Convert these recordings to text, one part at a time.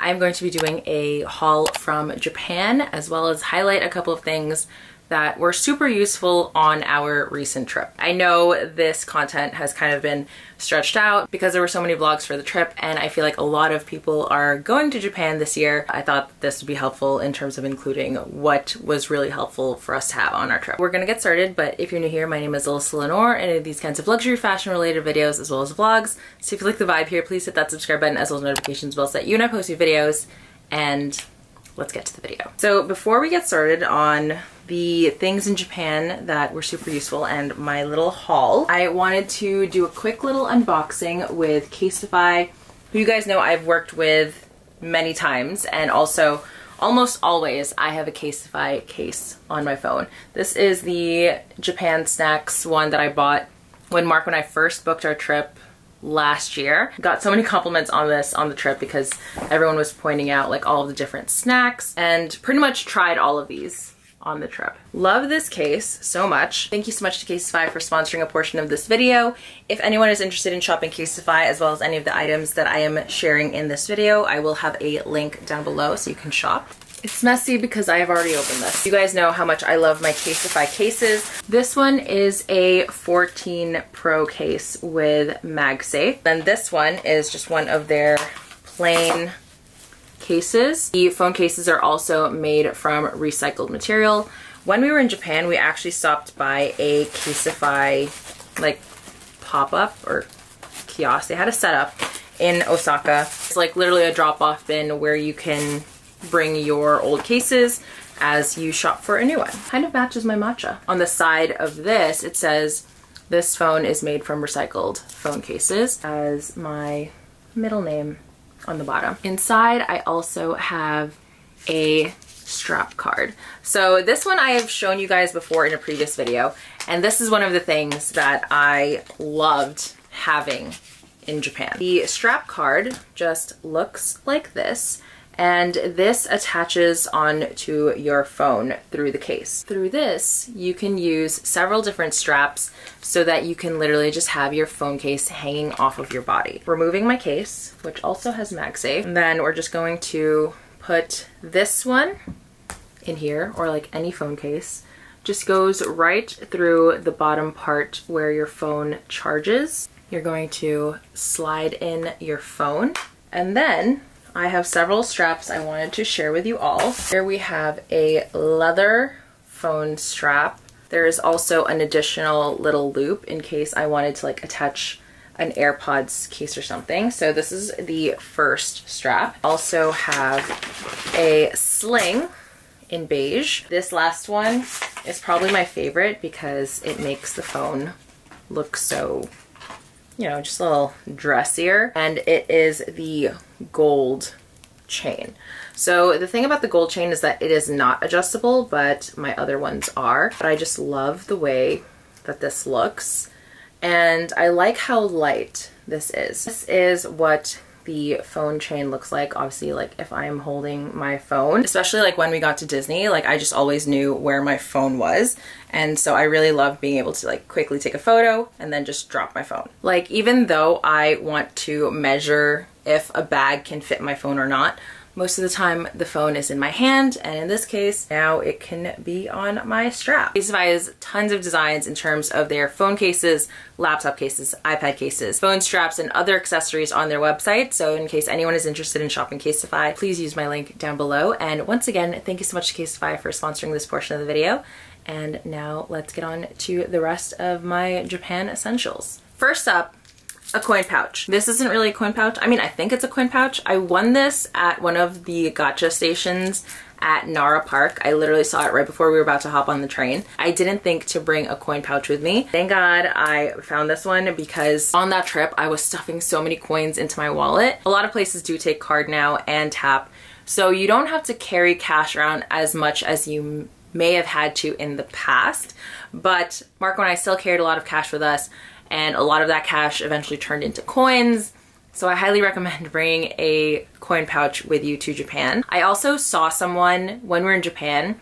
I'm going to be doing a haul from Japan, as well as highlight a couple of things that were super useful on our recent trip. I know this content has kind of been stretched out because there were so many vlogs for the trip, and I feel like a lot of people are going to Japan this year. I thought this would be helpful in terms of including what was really helpful for us to have on our trip. We're gonna get started, but if you're new here, my name is Alyssa Lenore, and I do these kinds of luxury fashion related videos as well as vlogs. So if you like the vibe here, please hit that subscribe button as well as notifications bell so that you and I post new videos, and let's get to the video. So before we get started on the things in Japan that were super useful and my little haul, I wanted to do a quick little unboxing with Casetify, who you guys know I've worked with many times, and also almost always I have a Casetify case on my phone. This is the Japan snacks one that I bought when Marco and I first booked our trip last year. Got so many compliments on this on the trip because everyone was pointing out like all of the different snacks, and pretty much tried all of these on the trip. Love this case so much. Thank you so much to Casetify for sponsoring a portion of this video. If anyone is interested in shopping Casetify as well as any of the items that I am sharing in this video, I will have a link down below so you can shop. It's messy because I have already opened this. You guys know how much I love my Casetify cases. This one is a 14 Pro case with MagSafe. Then this one is just one of their plain cases. The phone cases are also made from recycled material. When we were in Japan, we actually stopped by a Casetify like pop-up or kiosk. They had a setup in Osaka. It's like literally a drop-off bin where you can bring your old cases as you shop for a new one. Kind of matches my matcha. On the side of this, it says this phone is made from recycled phone cases, as my middle name on the bottom. Inside, I also have a strap card. So this one I have shown you guys before in a previous video, and this is one of the things that I loved having in Japan. The strap card just looks like this, and this attaches onto your phone through the case. Through this, you can use several different straps so that you can literally just have your phone case hanging off of your body. Removing my case, which also has MagSafe, and then we're just going to put this one in here, or like any phone case. Just goes right through the bottom part where your phone charges. You're going to slide in your phone, and then I have several straps I wanted to share with you all. Here we have a leather phone strap. There is also an additional little loop in case I wanted to like attach an AirPods case or something. So this is the first strap. Also have a sling in beige. This last one is probably my favorite because it makes the phone look so, you know, just a little dressier, and it is the gold chain. So the thing about the gold chain is that it is not adjustable, but my other ones are. But I just love the way that this looks, and I like how light this is. This is what the phone chain looks like. Obviously, like if I'm holding my phone, especially like when we got to Disney, like I just always knew where my phone was, and so I really love being able to like quickly take a photo and then just drop my phone. Like even though I want to measure if a bag can fit my phone or not, most of the time the phone is in my hand, and in this case now it can be on my strap. Casetify has tons of designs in terms of their phone cases, laptop cases, iPad cases, phone straps, and other accessories on their website. So in case anyone is interested in shopping Casetify, please use my link down below. And once again, thank you so much to Casetify for sponsoring this portion of the video. And now let's get on to the rest of my Japan essentials. First up, a coin pouch. This isn't really a coin pouch. I mean, I think it's a coin pouch. I won this at one of the gacha stations at Nara Park. I literally saw it right before we were about to hop on the train. I didn't think to bring a coin pouch with me. Thank God I found this one, because on that trip I was stuffing so many coins into my wallet. A lot of places do take card now and tap, so you don't have to carry cash around as much as you may have had to in the past. But Marco and I still carried a lot of cash with us, and a lot of that cash eventually turned into coins. So I highly recommend bringing a coin pouch with you to Japan. I also saw someone, when we were in Japan,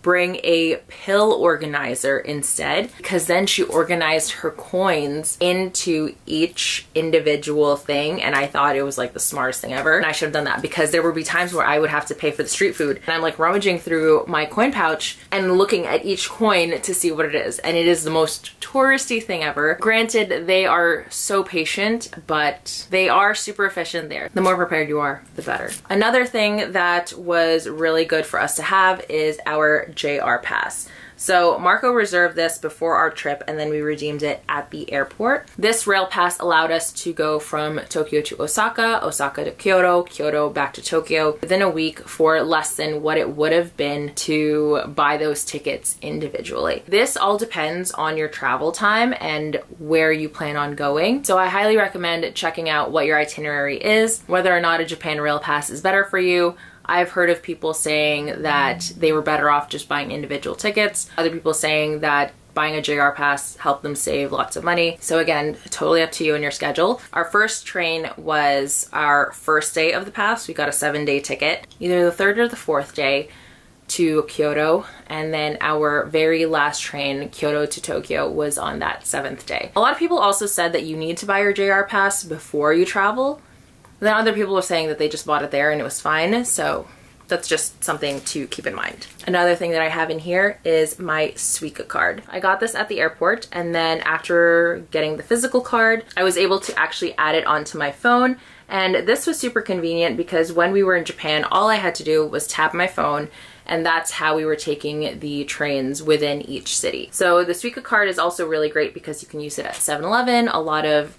bring a pill organizer instead, because then she organized her coins into each individual thing, and I thought it was like the smartest thing ever. And I should have done that, because there would be times where I would have to pay for the street food, and I'm like rummaging through my coin pouch and looking at each coin to see what it is, and it is the most touristy thing ever. Granted, they are so patient, but they are super efficient there. The more prepared you are, the better. Another thing that was really good for us to have is our JR pass. So Marco reserved this before our trip, and then we redeemed it at the airport. This rail pass allowed us to go from Tokyo to Osaka, Osaka to Kyoto, Kyoto back to Tokyo within a week for less than what it would have been to buy those tickets individually. This all depends on your travel time and where you plan on going. So I highly recommend checking out what your itinerary is, whether or not a Japan rail pass is better for you. I've heard of people saying that they were better off just buying individual tickets. Other people saying that buying a JR pass helped them save lots of money. So again, totally up to you and your schedule. Our first train was our first day of the pass. We got a 7-day ticket, either the third or the fourth day to Kyoto, and then our very last train, Kyoto to Tokyo, was on that 7th day. A lot of people also said that you need to buy your JR pass before you travel. Then other people were saying that they just bought it there and it was fine, so that's just something to keep in mind. Another thing that I have in here is my Suica card. I got this at the airport, and then after getting the physical card, I was able to actually add it onto my phone, and this was super convenient because when we were in Japan, all I had to do was tap my phone, and that's how we were taking the trains within each city. So the Suica card is also really great because you can use it at 7-Eleven, a lot of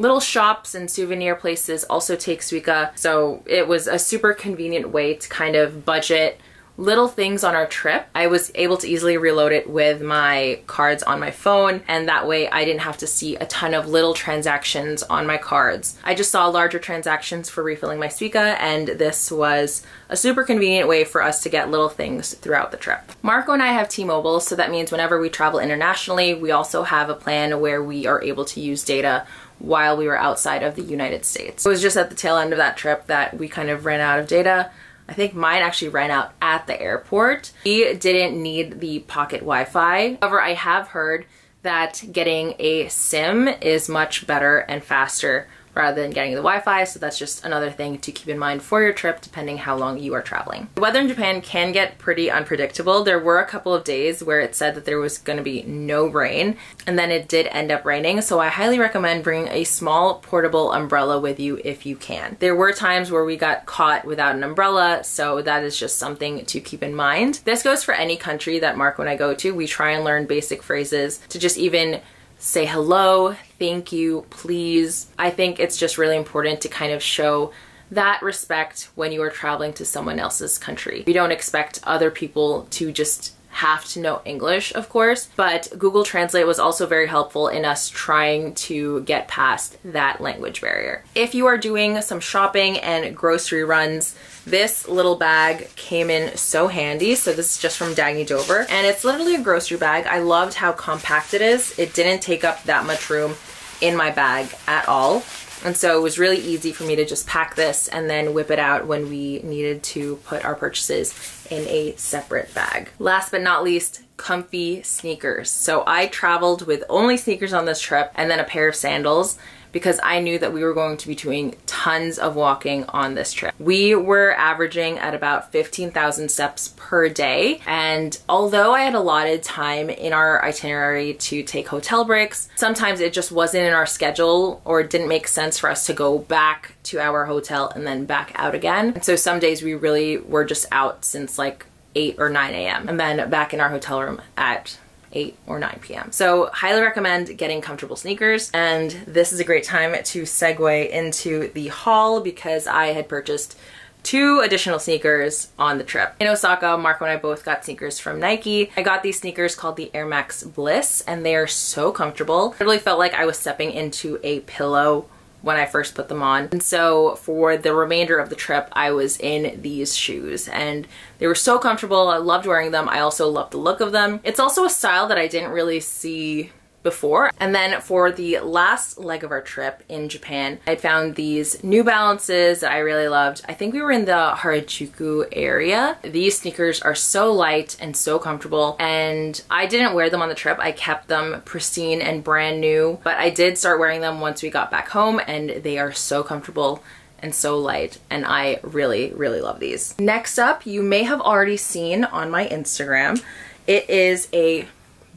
little shops and souvenir places also take Suica, so it was a super convenient way to kind of budget little things on our trip. I was able to easily reload it with my cards on my phone, and that way I didn't have to see a ton of little transactions on my cards. I just saw larger transactions for refilling my Suica, and this was a super convenient way for us to get little things throughout the trip. Marco and I have T-Mobile, so that means whenever we travel internationally, we also have a plan where we are able to use data while we were outside of the United States. It was just at the tail end of that trip that we kind of ran out of data. I think mine actually ran out at the airport. We didn't need the pocket Wi-Fi. However, I have heard that getting a SIM is much better and faster rather than getting the Wi-Fi, so that's just another thing to keep in mind for your trip depending how long you are traveling. The weather in Japan can get pretty unpredictable. There were a couple of days where it said that there was going to be no rain, and then it did end up raining, so I highly recommend bringing a small portable umbrella with you if you can. There were times where we got caught without an umbrella, so that is just something to keep in mind. This goes for any country that Marco and I go to. We try and learn basic phrases to just even say hello, thank you, please. I think it's just really important to kind of show that respect when you are traveling to someone else's country. We don't expect other people to just have to know English, of course, but Google Translate was also very helpful in us trying to get past that language barrier. If you are doing some shopping and grocery runs, this little bag came in so handy. So this is just from Dagne Dover, and it's literally a grocery bag. I loved how compact it is. It didn't take up that much room in my bag at all. And so it was really easy for me to just pack this and then whip it out when we needed to put our purchases in a separate bag. Last but not least, comfy sneakers. So I traveled with only sneakers on this trip, and then a pair of sandals, because I knew that we were going to be doing tons of walking on this trip. We were averaging at about 15,000 steps per day, and although I had allotted time in our itinerary to take hotel breaks, sometimes it just wasn't in our schedule or it didn't make sense for us to go back to our hotel and then back out again. And so some days we really were just out since like 8 or 9 a.m. and then back in our hotel room at 8 or 9 p.m. So highly recommend getting comfortable sneakers, and this is a great time to segue into the haul because I had purchased two additional sneakers on the trip. In Osaka, Marco and I both got sneakers from Nike. I got these sneakers called the Air Max Bliss, and they are so comfortable. I really felt like I was stepping into a pillow when I first put them on. And so for the remainder of the trip, I was in these shoes and they were so comfortable. I loved wearing them. I also loved the look of them. It's also a style that I didn't really see before. And then for the last leg of our trip in Japan, I found these New Balances that I really loved. I think we were in the Harajuku area. These sneakers are so light and so comfortable, and I didn't wear them on the trip. I kept them pristine and brand new, but I did start wearing them once we got back home, and they are so comfortable and so light, and I really, really love these. Next up, you may have already seen on my Instagram, it is a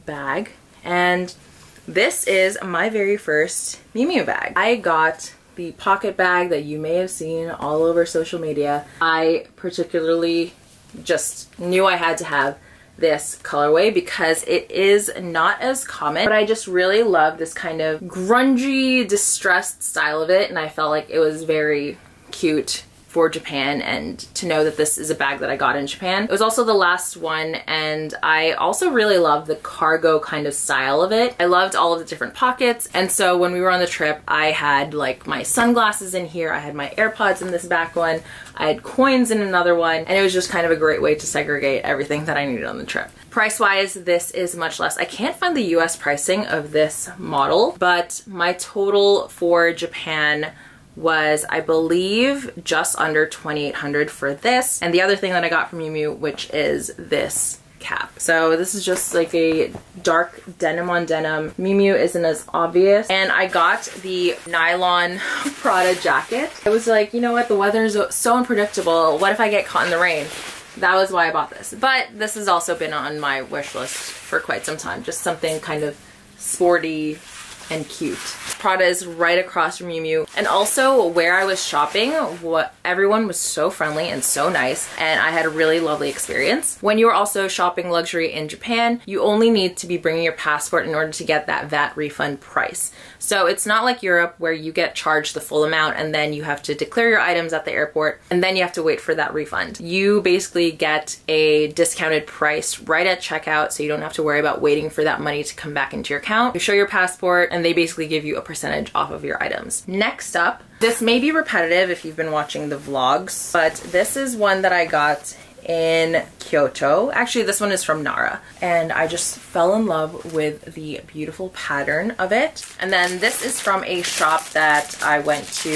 bag, and this is my very first Miu Miu bag. I got the pocket bag that you may have seen all over social media. I particularly just knew I had to have this colorway because it is not as common, but I just really love this kind of grungy, distressed style of it, and I felt like it was very cute for Japan, and to know that this is a bag that I got in Japan. It was also the last one, and I also really love the cargo kind of style of it. I loved all of the different pockets, and so when we were on the trip, I had like my sunglasses in here, I had my AirPods in this back one, I had coins in another one, and it was just kind of a great way to segregate everything that I needed on the trip. Price-wise, this is much less. I can't find the US pricing of this model, but my total for Japan was, I believe, just under $2,800 for this. And the other thing that I got from Miu Miu, which is this cap. So this is just like a dark denim on denim. Miu Miu isn't as obvious. And I got the nylon Prada jacket. I was like, you know what, the weather is so unpredictable. What if I get caught in the rain? That was why I bought this. But this has also been on my wish list for quite some time. Just something kind of sporty and cute. Prada is right across from Miu Miu, and also where I was shopping, everyone was so friendly and so nice, and I had a really lovely experience. When you are also shopping luxury in Japan, you only need to be bringing your passport in order to get that VAT refund price. So it's not like Europe where you get charged the full amount and then you have to declare your items at the airport and then you have to wait for that refund. You basically get a discounted price right at checkout, so you don't have to worry about waiting for that money to come back into your account. You show your passport and they basically give you a percentage off of your items. Next up, this may be repetitive if you've been watching the vlogs, but this is one that I got in Kyoto. Actually, this one is from Nara, and I just fell in love with the beautiful pattern of it. And then this is from a shop that I went to,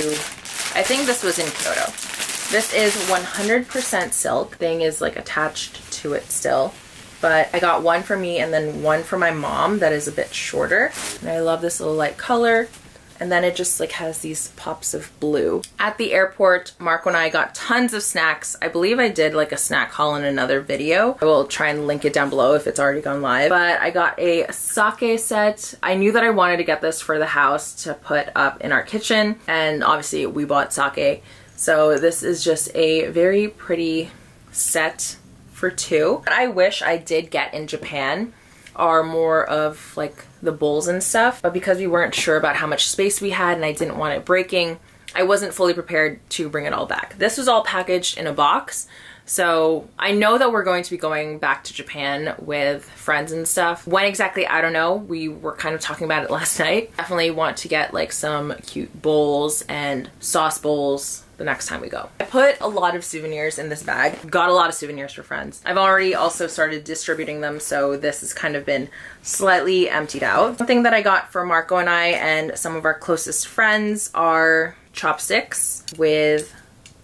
I think this was in Kyoto. This is 100% silk. Thing is like attached to it still. But I got one for me and then one for my mom that is a bit shorter. And I love this little light color. And then it just like has these pops of blue. At the airport, Marco and I got tons of snacks. I believe I did like a snack haul in another video. I will try and link it down below if it's already gone live. But I got a sake set. I knew that I wanted to get this for the house to put up in our kitchen. And obviously we bought sake. So this is just a very pretty set for two. What I wish I did get in Japan are more of like the bowls and stuff, but because we weren't sure about how much space we had and I didn't want it breaking, I wasn't fully prepared to bring it all back. This was all packaged in a box, so I know that we're going to be going back to Japan with friends and stuff. When exactly, I don't know. We were kind of talking about it last night. Definitely want to get like some cute bowls and sauce bowls the next time we go. I put a lot of souvenirs in this bag. Got a lot of souvenirs for friends. I've already also started distributing them, so this has kind of been slightly emptied out. One thing that I got for Marco and I and some of our closest friends are chopsticks with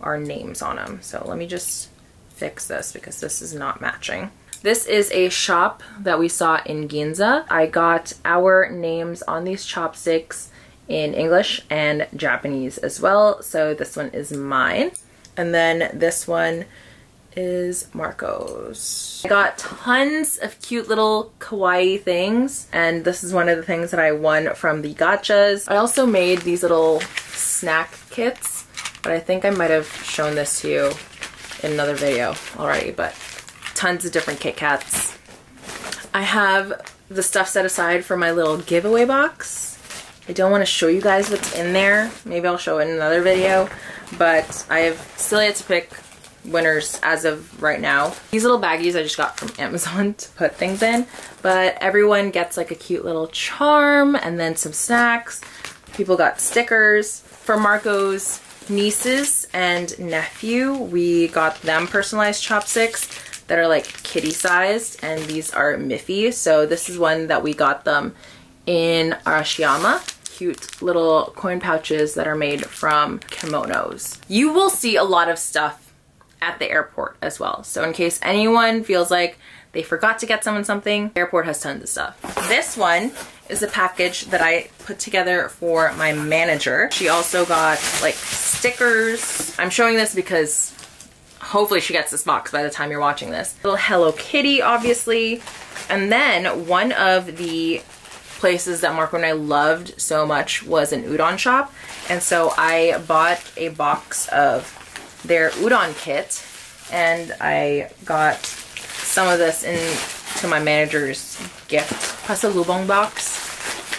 our names on them. So let me just fix this because this is not matching. This is a shop that we saw in Ginza. I got our names on these chopsticks in English and Japanese as well. So this one is mine. And then this one is Marco's. I got tons of cute little kawaii things. And this is one of the things that I won from the gachas. I also made these little snack kits, but I think I might have shown this to you in another video already, but tons of different Kit Kats. I have the stuff set aside for my little giveaway box. I don't want to show you guys what's in there. Maybe I'll show it in another video, but I have still yet to pick winners as of right now. These little baggies I just got from Amazon to put things in, but everyone gets like a cute little charm and then some snacks. People got stickers. For Marco's nieces and nephew, we got them personalized chopsticks that are like kitty sized, and these are Miffy. So this is one that we got them in Arashiyama. Cute little coin pouches that are made from kimonos. You will see a lot of stuff at the airport as well. So in case anyone feels like they forgot to get someone something, the airport has tons of stuff. This one is a package that I put together for my manager. She also got like stickers. I'm showing this because hopefully she gets this box by the time you're watching this. Little Hello Kitty, obviously. And then one of the places that Marco and I loved so much was an udon shop. And so I bought a box of their udon kit, and I got some of this into my manager's gift pasalubong box.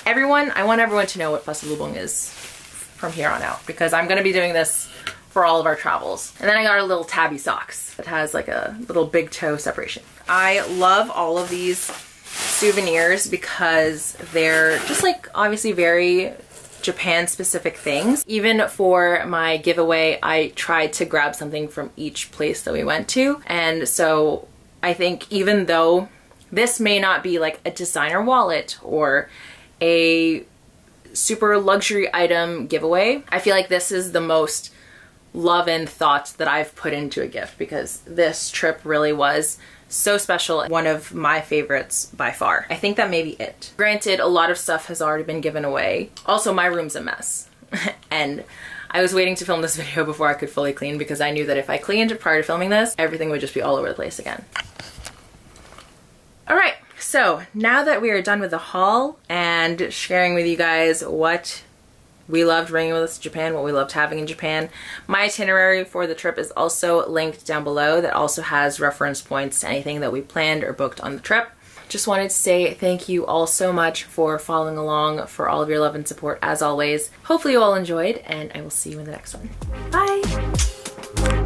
Everyone, I want everyone to know what pasalubong is from here on out, because I'm gonna be doing this for all of our travels. And then I got our little tabby socks that has like a little big toe separation. I love all of these souvenirs because they're just like obviously very Japan specific things. Even for my giveaway, I tried to grab something from each place that we went to. And so I think even though this may not be like a designer wallet or a super luxury item giveaway, I feel like this is the most love and thoughts that I've put into a gift, because this trip really was so special. One of my favorites by far. I think that may be it. Granted, a lot of stuff has already been given away. Also, my room's a mess and I was waiting to film this video before I could fully clean, because I knew that if I cleaned prior to filming this, everything would just be all over the place again. All right, so now that we are done with the haul and sharing with you guys what we loved bringing with us to Japan, what we loved having in Japan. My itinerary for the trip is also linked down below. That also has reference points to anything that we planned or booked on the trip. Just wanted to say thank you all so much for following along, for all of your love and support as always. Hopefully you all enjoyed, and I will see you in the next one. Bye!